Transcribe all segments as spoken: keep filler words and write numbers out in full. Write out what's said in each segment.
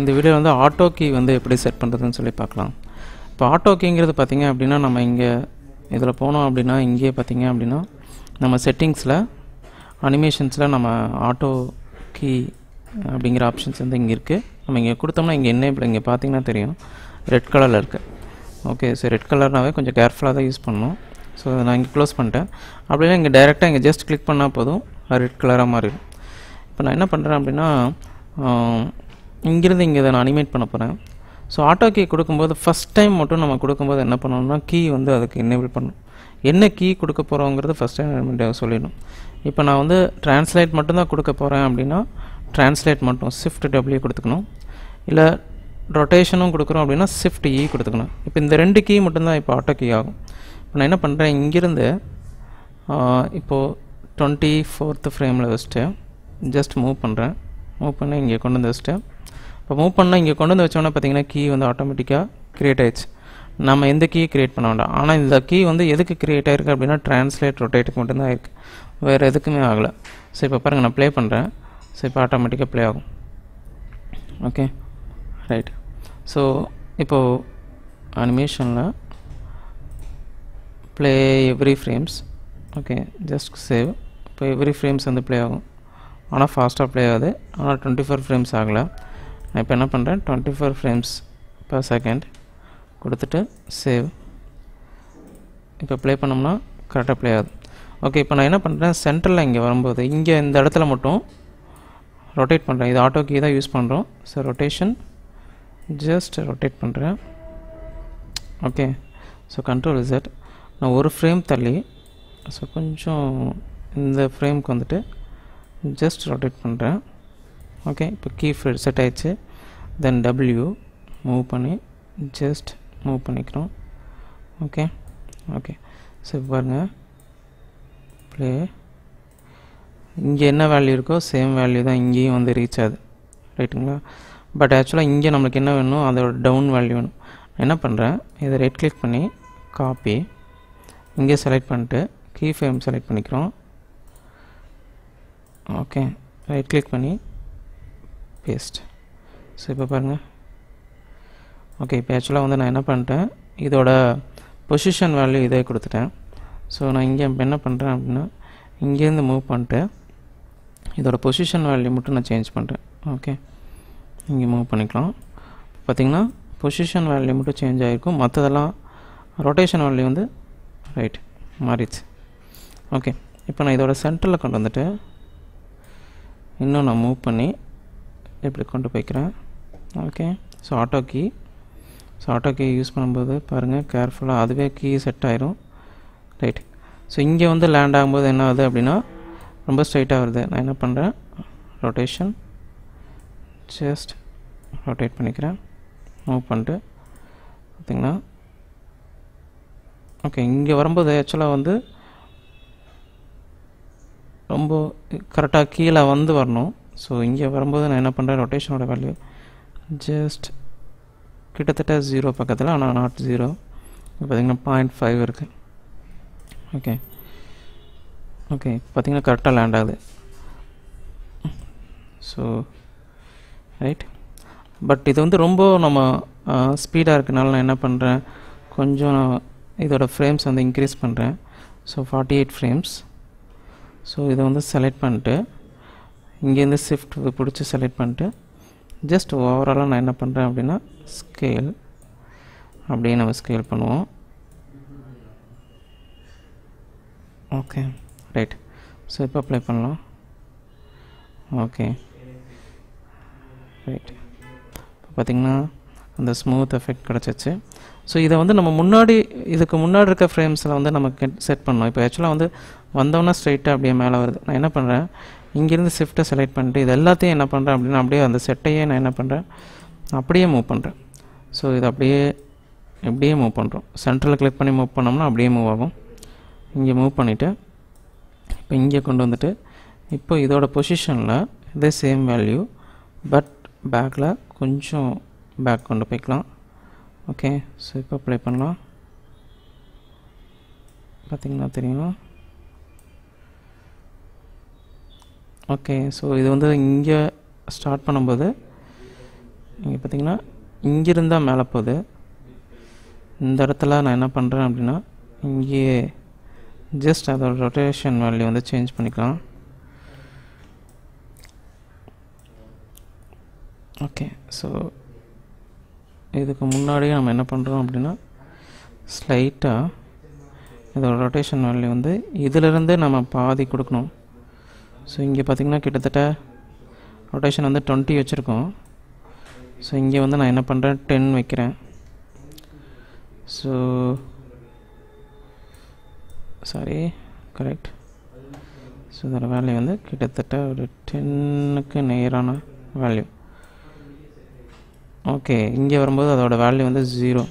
இந்த வீடியோ வந்து auto key வந்து எப்படி செட் பண்ணுறதுன்னு சொல்லி பார்க்கலாம். இப்போ ஆட்டோ கீங்கிறது பார்த்திங்க அப்படின்னா நம்ம இங்கே இதில் போனோம் அப்படின்னா இங்கேயே பார்த்திங்க அப்படின்னா நம்ம செட்டிங்ஸில் அனிமேஷன்ஸில் நம்ம ஆட்டோ கீ அப்படிங்கிற ஆப்ஷன்ஸ் வந்து இங்கே இருக்குது. நம்ம இங்கே கொடுத்தோம்னா இங்கே என்னேபிள் இங்கே பார்த்திங்கன்னா தெரியும் ரெட் கலரில் இருக்குது. ஓகே, ஸோ ரெட் கலர்னாவே கொஞ்சம் கேர்ஃபுல்லாக தான் யூஸ் பண்ணணும். ஸோ நான் இங்கே க்ளோஸ் பண்ணிட்டேன். அப்படின்னா இங்கே டைரெக்டாக இங்கே ஜஸ்ட் கிளிக் பண்ணால் போதும் ரெட் கலராக மாறிடும். இப்போ நான் என்ன பண்ணுறேன் அப்படின்னா இங்கிருந்து இங்கே நான் அனிமேட் பண்ண போகிறேன். ஸோ ஆட்டோ கீ கொடுக்கும்போது ஃபஸ்ட் டைம் மட்டும் நம்ம கொடுக்கும்போது என்ன பண்ணணும்னா கீ வந்து அதுக்கு எனேபிள் பண்ணணும். என்ன கீ கொடுக்க போகிறோங்கிறது ஃபஸ்ட் டைம் சொல்லிடணும். இப்போ நான் வந்து ட்ரான்ஸ்லேட் மட்டும்தான் கொடுக்க போகிறேன் அப்படின்னா ட்ரான்ஸ்லேட் மட்டும் ஷிஃப்ட் டபிள்யூ கொடுத்துக்கணும். இல்லை ரொட்டேஷனும் கொடுக்குறோம் அப்படின்னா ஷிஃப்ட் இ கொடுத்துக்கணும். இப்போ இந்த ரெண்டு கீ மட்டும்தான் இப்போ ஆட்டோ கீ ஆகும். இப்போ நான் என்ன பண்ணுறேன், இங்கிருந்து இப்போது டுவெண்ட்டி ஃபோர்த்து ஃப்ரேமில் வச்சுட்டு ஜஸ்ட் மூவ் பண்ணுறேன். மூவ் பண்ணி இங்கே கொண்டு வந்து வச்சுட்டு இப்போ மூவ் பண்ணால் இங்கே கொண்டு வந்து வச்சோன்னா பார்த்திங்கன்னா கீ வந்து ஆட்டோமேட்டிக்காக க்ரியேட் ஆகிடுச்சு. நம்ம எந்த கீ க்ரியேட் பண்ண வேண்டாம். ஆனால் இந்த கீ வந்து எதுக்கு க்ரியேட் ஆகிருக்கு அப்படின்னா ட்ரான்ஸ்லேட் ரொட்டேட்டுக்கு மட்டும்தான் இருக்குது, வேறு எதுக்குமே ஆகலை. ஸோ இப்போ பாருங்கள் நான் ப்ளே பண்ணுறேன். ஸோ இப்போ ஆட்டோமேட்டிக்காக ப்ளே ஆகும். Okay, right. ஸோ இப்போது அனிமேஷனில் play every frames. Okay, just save. இப்போ எவ்ரி ஃப்ரேம்ஸ் வந்து ப்ளே ஆகும். ஆனால் ஃபாஸ்ட்டாக ப்ளே ஆகுது. ஆனால் டுவெண்ட்டி ஃபோர் ஃப்ரேம்ஸ் ஆகலை. நான் இப்போ என்ன பண்ணுறேன், twenty four frames per second கொடுத்துட்டு சேவ். இப்போ ப்ளே பண்ணோம்னா கரெக்டாக ப்ளே ஆகுது. ஓகே, இப்போ நான் என்ன பண்ணுறேன், சென்டரில் இங்கே வரும்போது இங்கே இந்த இடத்துல மட்டும் ரொட்டேட் பண்ணுறேன். இது ஆட்டோ கீ தான் யூஸ் பண்ணுறோம். ஸோ ரொட்டேஷன் ஜஸ்ட் ரொட்டேட் பண்ணுறேன். Okay, so control Z. நான் ஒரு ஃப்ரேம் தள்ளி ஸோ கொஞ்சம் இந்த ஃப்ரேமுக்கு வந்துட்டு ஜஸ்ட் ரொட்டேட் பண்ணுறேன். ஓகே, இப்போ கீ செட் ஆகிடுச்சு. தென் டபிள்யூ மூவ் பண்ணி ஜஸ்ட் மூவ் பண்ணிக்கிறோம். ஓகே ஓகே சரி பாருங்கள் ப்ளே. இங்கே என்ன வேல்யூ இருக்கோ சேம் வேல்யூ தான் இங்கேயும் வந்து ரீச் ஆகுது. ரைட்டுங்களா? பட் ஆக்சுவலாக இங்கே நம்மளுக்கு என்ன வேணும், அதோட டவுன் வேல்யூ வேணும். என்ன பண்ணுறேன், இதை ரைட் கிளிக் பண்ணி காப்பி இங்கே செலக்ட் பண்ணிட்டு கீ ஃப்ரேம் செலக்ட் பண்ணிக்கிறோம். ஓகே, ரைட் கிளிக் பண்ணி பேஸ்ட். ஸோ இப்போ பாருங்கள். ஓகே, இப்போ ஆக்சுவலாக வந்து நான் என்ன பண்ணிட்டேன், இதோட பொசிஷன் வேல்யூ இதே கொடுத்துட்டேன். ஸோ நான் இங்கே என்ன பண்ணுறேன் அப்படின்னா இங்கேருந்து மூவ் பண்ணிட்டு இதோட பொசிஷன் வேல்யூ மட்டும் நான் சேஞ்ச் பண்ணுறேன். ஓகே, இங்கே மூவ் பண்ணிக்கலாம். இப்போ பார்த்திங்கன்னா பொசிஷன் வேல்யூ மட்டும் சேஞ்ச் ஆகிருக்கும். மற்றதெல்லாம் ரொட்டேஷன் வேல்யூ வந்து ரைட் மாறிடுச்சு. ஓகே, இப்போ நான் இதோட சென்டரில் கொண்டு வந்துட்டு இன்னும் நான் மூவ் பண்ணி இப்படி கொண்டு போய்க்கிறேன். Okay, so auto key so auto key use பண்ணும்போது பாருங்கள் கேர்ஃபுல்லாக அதுவே கீ செட் ஆயிரும். ரைட். ஸோ இங்கே வந்து லேண்ட் ஆகும்போது என்ன ஆகுது அப்படின்னா ரொம்ப ஸ்ட்ரைட்டாக வருது. நான் என்ன பண்ணுறேன், ரொட்டேஷன் ஜஸ்ட் ரொட்டேட் பண்ணிக்கிறேன். மூவ் பண்ணிட்டு பார்த்திங்கன்னா ஓகே இங்கே வரும்போது ஆக்சுவலாக வந்து ரொம்ப கரெக்டாக கீழே வந்து வரணும். ஸோ இங்கே வரும்போது நான் என்ன பண்ணுறேன், ரொட்டேஷனோட வேல்யூ ஜஸ்ட் கிட்டத்தட்ட ஜீரோ பக்கத்தில், ஆனால் நாட் ஜீரோ. இப்போ பார்த்திங்கன்னா பாயிண்ட் ஃபைவ் இருக்குது. ஓகே ஓகே பார்த்திங்கன்னா கரெக்டாக லேண்ட் ஆகுது. So right. பட் இது வந்து ரொம்ப நம்ம ஸ்பீடாக இருக்கனால நான் என்ன பண்ணுறேன், கொஞ்சம் இதோட ஃப்ரேம்ஸ் வந்து இன்க்ரீஸ் பண்ணுறேன். So forty eight frames. So இதை வந்து செலக்ட் பண்ணிட்டு இங்கேருந்து ஷிஃப்ட் பிடிச்சி செலக்ட் பண்ணிட்டு ஜஸ்ட் ஓவராலாக நான் என்ன பண்ணுறேன் அப்படின்னா ஸ்கேல் அப்படியே நம்ம ஸ்கேல் பண்ணுவோம். Okay, right. ஸோ இப்போ அப்ளை பண்ணலாம். Okay, right. இப்போ பார்த்திங்கன்னா அந்த ஸ்மூத் எஃபெக்ட் கிடச்சிச்சு. ஸோ இதை வந்து நம்ம முன்னாடி இதுக்கு முன்னாடி இருக்க ஃப்ரேம்ஸில் வந்து நமக்கு செட் பண்ணோம். இப்போ ஆக்சுவலாக வந்து வந்தோன்னா ஸ்ட்ரைட்டாக அப்படியே மேலே வருது. நான் என்ன பண்ணுறேன், இங்கேருந்து ஷிஃப்ட்டை செலக்ட் பண்ணிட்டு இது எல்லாத்தையும் என்ன பண்ணுறேன் அப்படின்னா அப்படியே அந்த செட்டையே நான் என்ன பண்ணுறேன் அப்படியே மூவ் பண்ணுறேன். ஸோ இது அப்படியே எப்படியே மூவ் பண்ணுறோம். சென்டரில் கிளிக் பண்ணி மூவ் பண்ணோம்னா அப்படியே மூவ் ஆகும். இங்கே மூவ் பண்ணிவிட்டு இப்போ இங்கே கொண்டு வந்துட்டு இப்போ இதோட பொசிஷனில் இதே சேம் வேல்யூ பட் பேக்கில் கொஞ்சம் பேக் கொண்டு போய்க்கலாம். ஓகே, ஸோ இப்போ அப்ளை பண்ணலாம். பார்த்திங்கன்னா தெரியும். ஓகே, ஸோ இது வந்து இங்கே ஸ்டார்ட் பண்ணும்போது இங்கே பார்த்திங்கன்னா இங்கிருந்தால் மேலே போகுது. இந்த இடத்துல நான் என்ன பண்ணுறேன் அப்படின்னா இங்கே ஜஸ்ட் அதோட ரொட்டேஷன் வேல்யூ வந்து சேஞ்ச் பண்ணிக்கலாம். ஓகே, ஸோ இதுக்கு முன்னாடியே நம்ம என்ன பண்ணுறோம் அப்படின்னா ஸ்லைட்டாக இதோட ரொட்டேஷன் வேல்யூ வந்து இதிலிருந்து நம்ம பாதி கொடுக்கணும். ஸோ இங்கே பார்த்திங்கன்னா கிட்டத்தட்ட ரொட்டேஷன் வந்து டுவெண்ட்டி வச்சுருக்கோம். ஸோ இங்கே வந்து நான் என்ன பண்ணுறேன், டென் வைக்கிறேன். So sorry correct. ஸோ இதோட வேல்யூ வந்து கிட்டத்தட்ட ஒரு டென்னுக்கு நேரான வேல்யூ. ஓகே, இங்கே வரும்போது அதோட வேல்யூ வந்து ஜீரோ.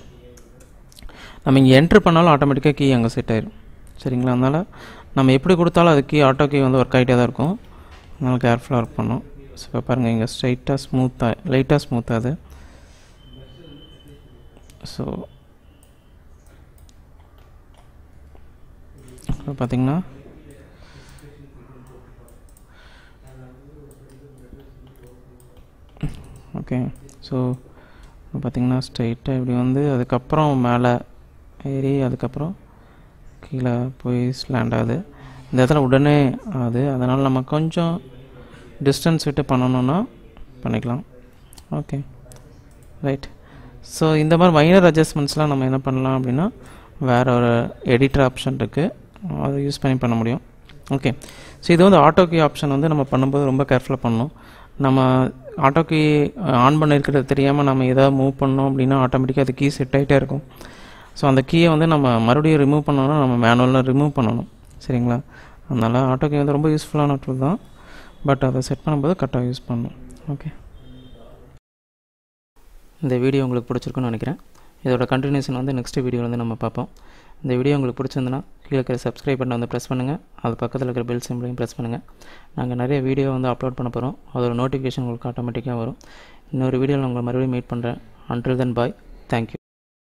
நம்ம இங்கே என்ட்ரு பண்ணாலும் ஆட்டோமேட்டிக்காக கீ அங்கே செட் ஆயிடும். சரிங்களா? அதனால் நம்ம எப்படி கொடுத்தாலும் அது கீ ஆட்டோ கீ வந்து ஒர்க் ஆகிட்டே தான் இருக்கும். அதனால் கேர்ஃபுல்லாக ஒர்க் பண்ணணும். ஸோ இப்போ பாருங்கள் இங்கே ஸ்ட்ரைட்டாக ஸ்மூத்தாக லைட்டாக ஸ்மூத்தாக அது. ஸோ இப்போ பார்த்திங்கன்னா ஓகே. ஸோ பார்த்திங்கன்னா ஸ்ட்ரைட்டாக இப்படி வந்து அதுக்கப்புறம் மேலே ஏறி அதுக்கப்புறம் கீழே போய் ஸ்லாண்ட் ஆகுது. இந்த இடத்துல உடனே ஆகுது. அதனால் நம்ம கொஞ்சம் டிஸ்டன்ஸ் விட்டு பண்ணணுன்னா பண்ணிக்கலாம். Okay right. ஸோ இந்த மாதிரி மைனர் அட்ஜஸ்ட்மெண்ட்ஸ்லாம் நம்ம என்ன பண்ணலாம் அப்படின்னா வேறு ஒரு எடிட்டர் ஆப்ஷன் இருக்குது, அதை யூஸ் பண்ணி பண்ண முடியும். ஓகே, ஸோ இது வந்து ஆட்டோகி ஆப்ஷன் வந்து நம்ம பண்ணும்போது ரொம்ப கேர்ஃபுல்லாக பண்ணணும். நம்ம ஆட்டோகி ஆன் பண்ணியிருக்கிறது தெரியாமல் நம்ம எதாவது மூவ் பண்ணோம் அப்படின்னா ஆட்டோமேட்டிக்காக அது கீ செட் ஆகிட்டே இருக்கும். ஸோ அந்த கீயை வந்து நம்ம மறுபடியும் ரிமூவ் பண்ணோன்னா நம்ம மேனுவலில் ரிமூவ் பண்ணணும். சரிங்களா? அதனால் ஆட்டோகி வந்து ரொம்ப யூஸ்ஃபுல்லான டூல் தான். பட் அதை செட் பண்ணும்போது கரெக்டாக யூஸ் பண்ணணும். ஓகே, இந்த வீடியோ உங்களுக்கு பிடிச்சிருக்குன்னு நினைக்கிறேன். இதோட கண்டினியூஷன் வந்து நெக்ஸ்ட் வீடியோ வந்து நம்ம பார்ப்போம். இந்த வீடியோ உங்களுக்கு பிடிச்சிருந்ததுன்னா கீழே இருக்கிற சப்ஸ்கிரைப் பட்டனை வந்து ப்ரெஸ் பண்ணுங்கள். அது பக்கத்தில் இருக்கிற பெல் சிம்பிளையும் ப்ரெஸ் பண்ணுங்கள். நாங்கள் நிறைய வீடியோ வந்து அப்லோட் பண்ண போகிறோம். அதோட நோட்டிஃபிகேஷன் உங்களுக்கு ஆட்டோமேட்டிக்காக வரும். இன்னொரு வீடியோவில் உங்களை மறுபடியும் மீட் பண்ணுறேன். Until then bye, thank you.